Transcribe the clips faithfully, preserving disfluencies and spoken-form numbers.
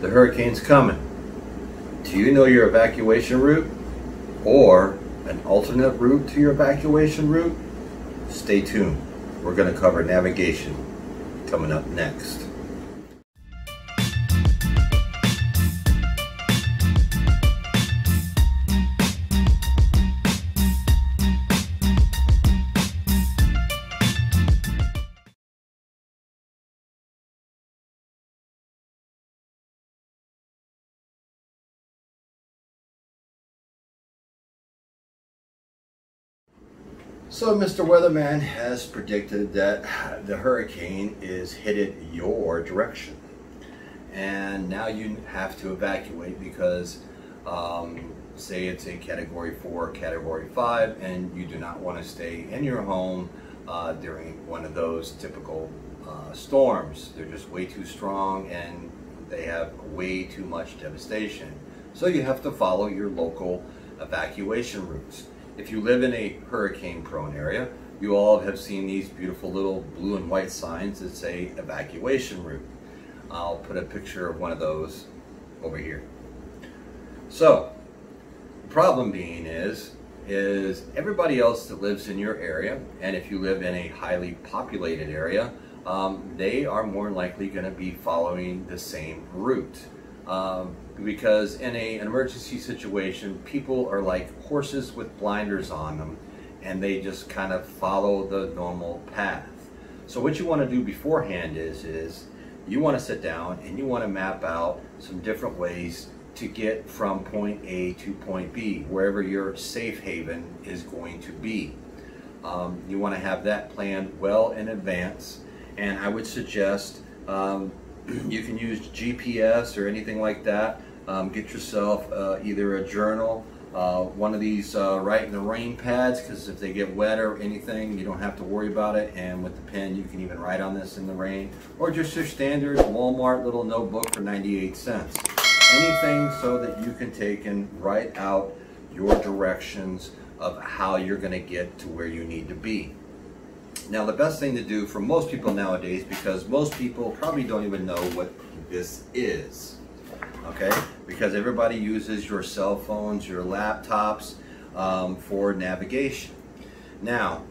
the hurricane's coming. Do you know your evacuation route or an alternate route to your evacuation route? Stay tuned. We're going to cover navigation coming up next. So Mister Weatherman has predicted that the hurricane is headed your direction, and now you have to evacuate because um, say it's a category four, category five, and you do not want to stay in your home uh, during one of those typical uh, storms. They're just way too strong and they have way too much devastation. So you have to follow your local evacuation routes. If you live in a hurricane-prone area, you all have seen these beautiful little blue and white signs that say evacuation route. I'll put a picture of one of those over here. So, the problem being is, is everybody else that lives in your area, and if you live in a highly populated area, um, they are more likely going to be following the same route. Um, because in a, an emergency situation, people are like horses with blinders on them, and they just kind of follow the normal path. So what you want to do beforehand is, is you want to sit down and you want to map out some different ways to get from point A to point B, wherever your safe haven is going to be. Um, you want to have that planned well in advance, and I would suggest um, you can use G P S or anything like that. Um, get yourself uh, either a journal, uh, one of these uh, right in the rain pads, because if they get wet or anything, you don't have to worry about it. And with the pen, you can even write on this in the rain, or just your standard Walmart little notebook for ninety-eight cents. Anything so that you can take and write out your directions of how you're going to get to where you need to be. Now, the best thing to do for most people nowadays, because most people probably don't even know what this is, okay? Because everybody uses your cell phones, your laptops um, for navigation. Now,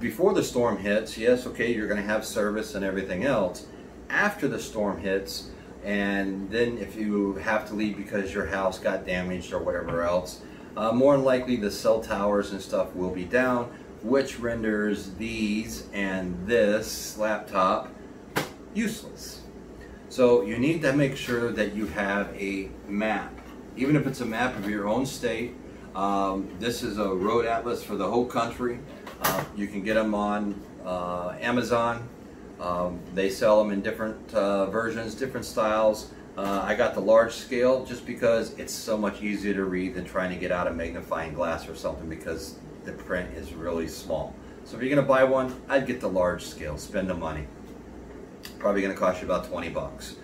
before the storm hits, yes, okay, you're going to have service and everything else. After the storm hits, and then if you have to leave because your house got damaged or whatever else, uh, more than likely the cell towers and stuff will be down, which renders these and this laptop useless. So you need to make sure that you have a map, even if it's a map of your own state. Um, this is a road atlas for the whole country. Uh, you can get them on uh, Amazon. Um, they sell them in different uh, versions, different styles. Uh, I got the large scale just because it's so much easier to read than trying to get out a magnifying glass or something, because the print is really small. So if you're gonna buy one, I'd get the large scale, spend the money. Probably gonna cost you about twenty bucks.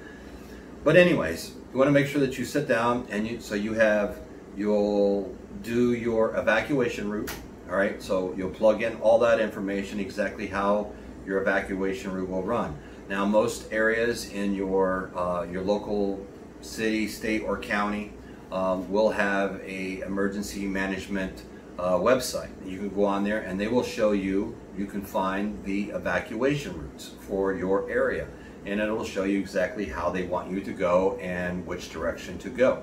But anyways, you wanna make sure that you sit down and you, so you have, you'll do your evacuation route, all right? So you'll plug in all that information, exactly how your evacuation route will run. Now, most areas in your, uh, your local city, state, or county um, will have a emergency management Uh, website. You can go on there and they will show you, you can find the evacuation routes for your area, and it will show you exactly how they want you to go and which direction to go.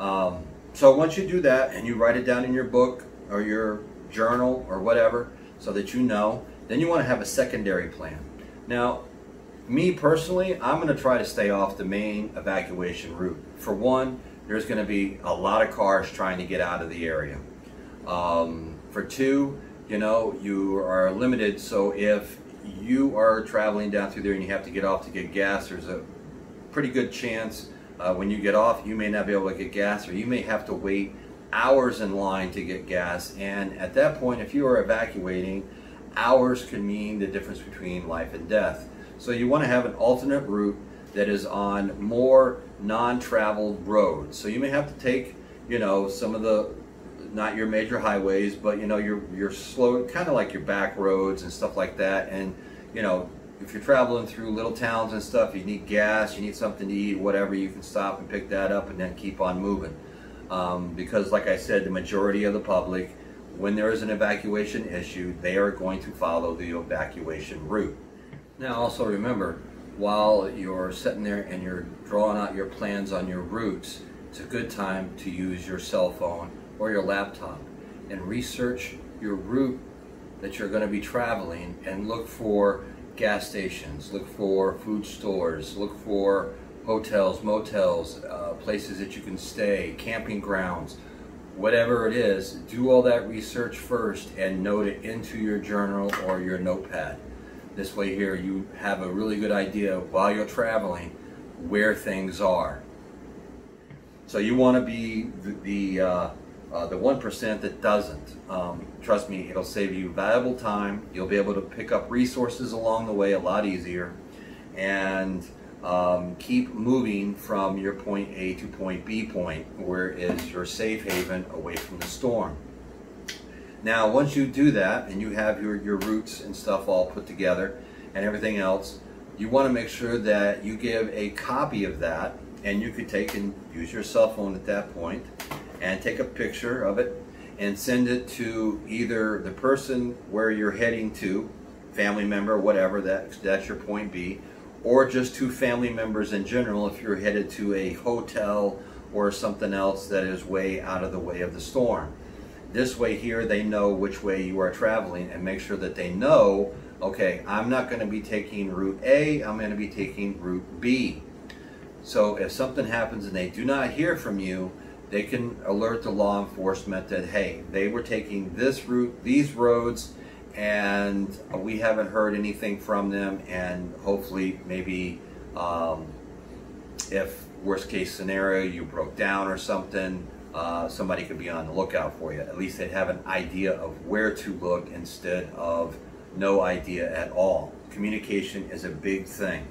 Um, so once you do that and you write it down in your book or your journal or whatever so that you know, then you want to have a secondary plan. Now, me personally, I'm going to try to stay off the main evacuation route. For one, there's going to be a lot of cars trying to get out of the area. Um, for two, you know, you are limited. So if you are traveling down through there and you have to get off to get gas, there's a pretty good chance uh, when you get off, you may not be able to get gas, or you may have to wait hours in line to get gas. And at that point, if you are evacuating, hours can mean the difference between life and death. So you want to have an alternate route that is on more non-traveled roads. So you may have to take, you know, some of the, not your major highways, but you know, your your slow, kind of like your back roads and stuff like that, and you know, if you're traveling through little towns and stuff, you need gas, you need something to eat, whatever, you can stop and pick that up and then keep on moving. Um, because like I said, the majority of the public, when there is an evacuation issue, they are going to follow the evacuation route. Now also remember, while you're sitting there and you're drawing out your plans on your routes, it's a good time to use your cell phone or your laptop and research your route that you're going to be traveling, and look for gas stations, look for food stores, look for hotels, motels, uh, places that you can stay, camping grounds, whatever it is. Do all that research first and note it into your journal or your notepad. This way here you have a really good idea while you're traveling where things are. So you want to be the, the uh, Uh, the one percent that doesn't. Um, trust me, it'll save you valuable time. You'll be able to pick up resources along the way a lot easier, and um, keep moving from your point A to point B point, where is your safe haven away from the storm. Now, once you do that and you have your, your routes and stuff all put together and everything else, you want to make sure that you give a copy of that, and you could take and use your cell phone at that point and take a picture of it and send it to either the person where you're heading to, family member, whatever, that, that's your point B, or just to family members in general if you're headed to a hotel or something else that is way out of the way of the storm. This way here they know which way you are traveling, and make sure that they know, okay, I'm not going to be taking route A, I'm going to be taking route B. So if something happens and they do not hear from you, they can alert the law enforcement that, hey, they were taking this route, these roads, and we haven't heard anything from them, and hopefully maybe um, if worst case scenario you broke down or something, uh, somebody could be on the lookout for you. At least they'd have an idea of where to look instead of no idea at all. Communication is a big thing.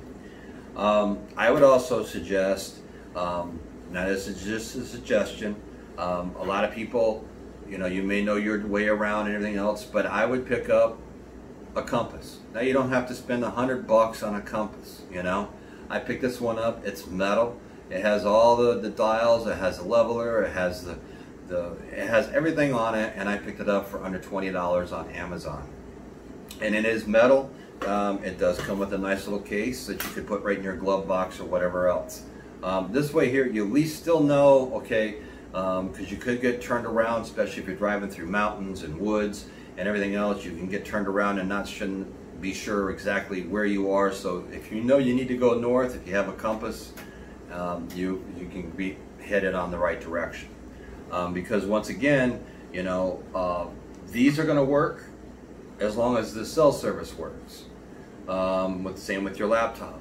Um, I would also suggest, um, now this is just a suggestion, um, a lot of people, you know, you may know your way around and everything else, but I would pick up a compass. Now you don't have to spend a hundred bucks on a compass, you know. I picked this one up, it's metal, it has all the, the dials, it has a leveler, it has the, the, it has everything on it, and I picked it up for under twenty dollars on Amazon. And it is metal, um, it does come with a nice little case that you could put right in your glove box or whatever else. Um, this way here, you at least still know, okay, because um, you could get turned around, especially if you're driving through mountains and woods and everything else. You can get turned around and not shouldn't be sure exactly where you are. So if you know you need to go north, if you have a compass, um, you, you can be headed on the right direction. Um, because once again, you know, uh, these are going to work as long as the cell service works. Um, with, same with your laptop.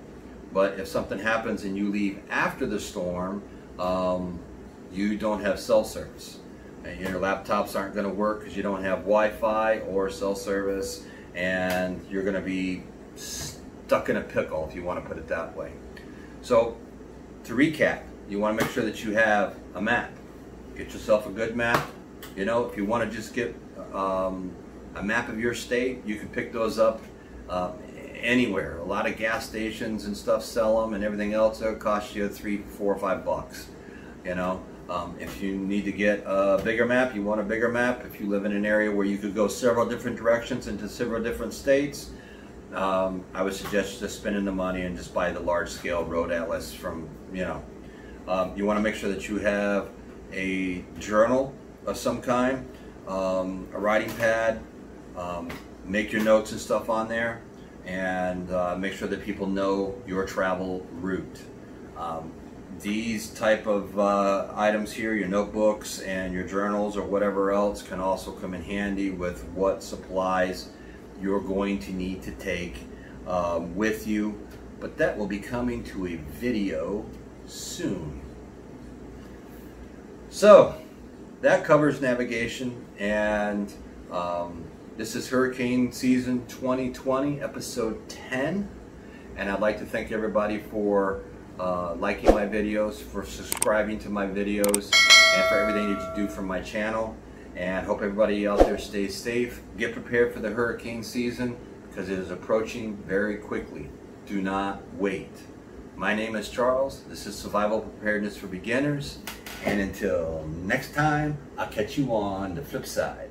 But if something happens and you leave after the storm, um, you don't have cell service. And your laptops aren't going to work because you don't have Wi-Fi or cell service, and you're going to be stuck in a pickle, if you want to put it that way. So to recap, you want to make sure that you have a map. Get yourself a good map. You know, if you want to just get um, a map of your state, you can pick those up uh, anywhere. A lot of gas stations and stuff sell them and everything else. It'll cost you three, four, or five bucks. You know, um, if you need to get a bigger map, you want a bigger map. If you live in an area where you could go several different directions into several different states, um, I would suggest just spending the money and just buy the large-scale road atlas from, you know. Um, you want to make sure that you have a journal of some kind, um, a writing pad, um, make your notes and stuff on there, and uh, make sure that people know your travel route. Um, these type of uh, items here, your notebooks and your journals or whatever else, can also come in handy with what supplies you're going to need to take um, with you. But that will be coming to a video soon. So that covers navigation, and um, this is Hurricane Season twenty twenty, Episode ten, and I'd like to thank everybody for uh, liking my videos, for subscribing to my videos, and for everything that you do for my channel. And hope everybody out there stays safe. Get prepared for the hurricane season. because it is approaching very quickly. Do not wait. My name is Charles. This is Survival Preparedness for Beginners. And until next time, I'll catch you on the flip side.